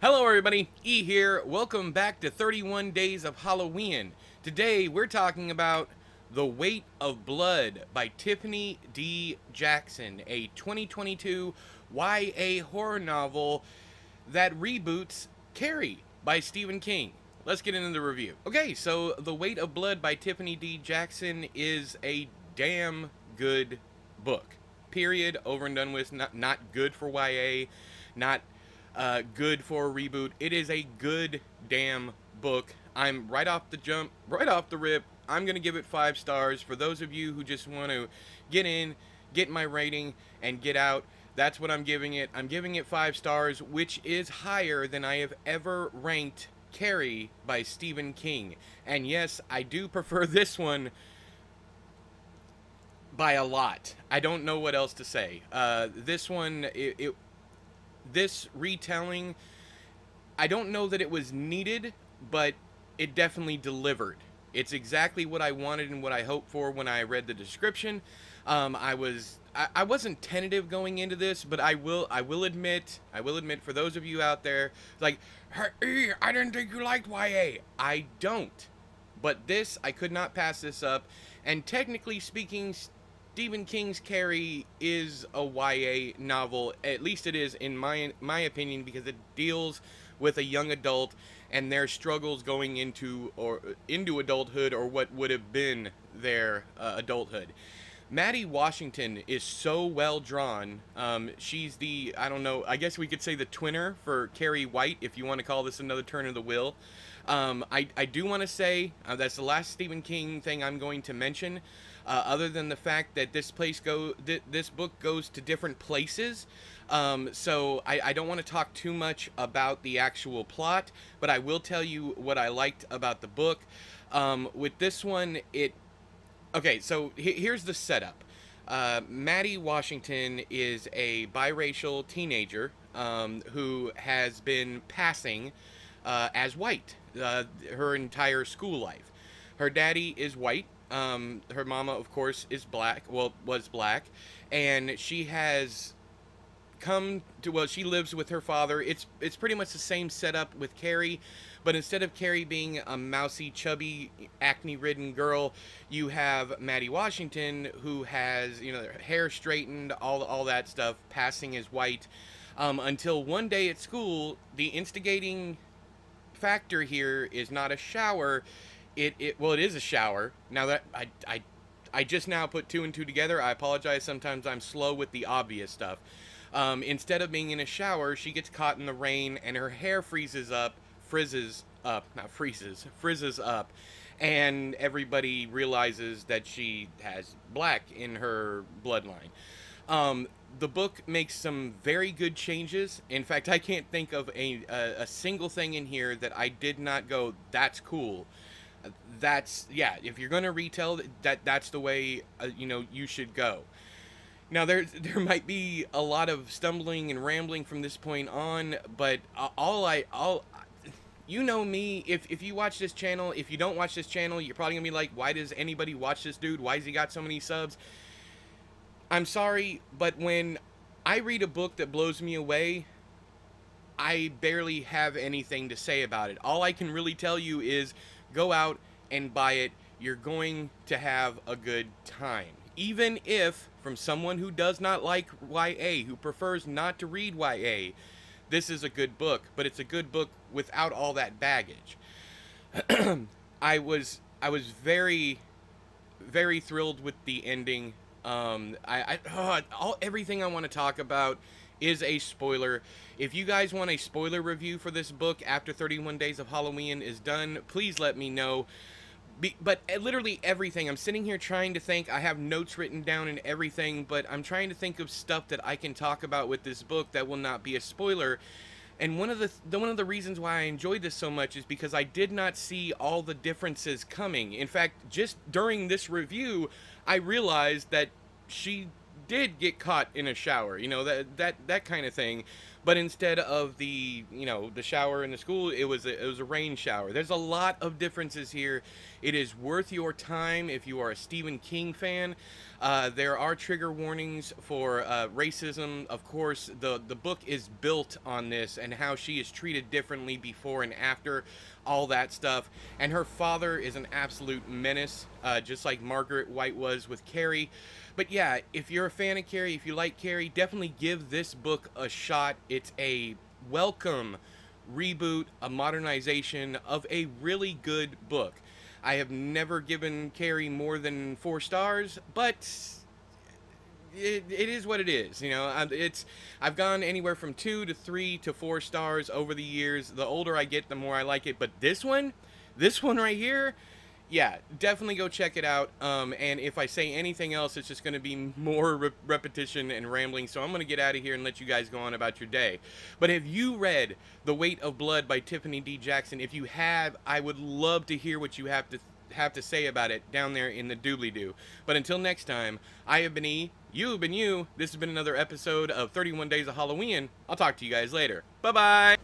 Hello everybody, E here. Welcome back to 31 Days of Halloween. Today we're talking about The Weight of Blood by Tiffany D. Jackson, a 2022 YA horror novel that reboots Carrie by Stephen King. Let's get into the review. Okay, so The Weight of Blood by Tiffany D. Jackson is a damn good book. Period, over and done with. Not good for YA, not good for a reboot. It is a good damn book. I'm right off the rip, I'm gonna give it 5 stars. For those of you who just want to get in, get my rating and get out, that's what I'm giving it. I'm giving it 5 stars, which is higher than I have ever ranked Carrie by Stephen King. And yes, I do prefer this one by a lot. I don't know what else to say. This one, this retelling, I don't know that it was needed, but it definitely delivered. It's exactly what I wanted and what I hoped for when I read the description. I wasn't tentative going into this, but I will admit for those of you out there like, hey, I didn't think you liked YA. I don't. But this, I could not pass this up. And technically speaking, Stephen King's Carrie is a YA novel, at least it is in my opinion, because it deals with a young adult and their struggles going into adulthood, or what would have been their adulthood. Maddie Washington is so well drawn. She's the, I don't know, I guess we could say the twinner for Carrie White, if you want to call this another turn of the wheel. I do want to say, that's the last Stephen King thing I'm going to mention, other than the fact that this book goes to different places, so I don't want to talk too much about the actual plot, but I will tell you what I liked about the book. With this one, okay, so here's the setup. Maddie Washington is a biracial teenager who has been passing as white her entire school life. Her daddy is white, her mama of course is black, well, was black, and she has come to, well, she lives with her father. It's pretty much the same setup with Carrie, but instead of Carrie being a mousy, chubby, acne-ridden girl, you have Maddie Washington, who has, you know, her hair straightened, all that stuff, passing as white, until one day at school, the instigating factor here is not a shower. It is a shower. Now that I just now put 2 and 2 together, I apologize, sometimes I'm slow with the obvious stuff. Instead of being in a shower, she gets caught in the rain and her hair frizzes up, and everybody realizes that she has black in her bloodline. The book makes some very good changes. In fact, I can't think of a single thing in here that I did not go, that's cool. Yeah, if you're going to retell, that's the way, you know, you should go. Now, there might be a lot of stumbling and rambling from this point on, but you know me, if you watch this channel, if you don't watch this channel, you're probably going to be like, why does anybody watch this dude? Why has he got so many subs? I'm sorry, but when I read a book that blows me away, I barely have anything to say about it. All I can really tell you is go out and buy it. You're going to have a good time. Even if, from someone who does not like YA, who prefers not to read YA, this is a good book, but it's a good book without all that baggage. I was very, very thrilled with the ending. Everything I want to talk about is a spoiler. If you guys want a spoiler review for this book after 31 Days of Halloween is done, please let me know. But literally everything, I'm sitting here trying to think, I have notes written down and everything, but I'm trying to think of stuff that I can talk about with this book that will not be a spoiler. And one of the reasons why I enjoyed this so much is because I did not see all the differences coming. In fact, just during this review, I realized that she did get caught in a shower, you know, that kind of thing. But instead of the, you know, the shower in the school, it was a rain shower. There's a lot of differences here. It is worth your time if you are a Stephen King fan. There are trigger warnings for racism. Of course, the book is built on this and how she is treated differently before and after, all that stuff. And her father is an absolute menace, just like Margaret White was with Carrie. But yeah, if you're a fan of Carrie, if you like Carrie, definitely give this book a shot. It's a welcome reboot, a modernization of a really good book. I have never given Carrie more than 4 stars, but it is what it is. You know, I've gone anywhere from 2 to 3 to 4 stars over the years. The older I get, the more I like it. But this one right here, yeah, definitely go check it out. And if I say anything else, it's just going to be more repetition and rambling. So I'm going to get out of here and let you guys go on about your day. But have you read The Weight of Blood by Tiffany D. Jackson? If you have, I would love to hear what you have to say about it down there in the doobly-doo. But until next time, I have been E, you have been you. This has been another episode of 31 Days of Halloween. I'll talk to you guys later. Bye-bye.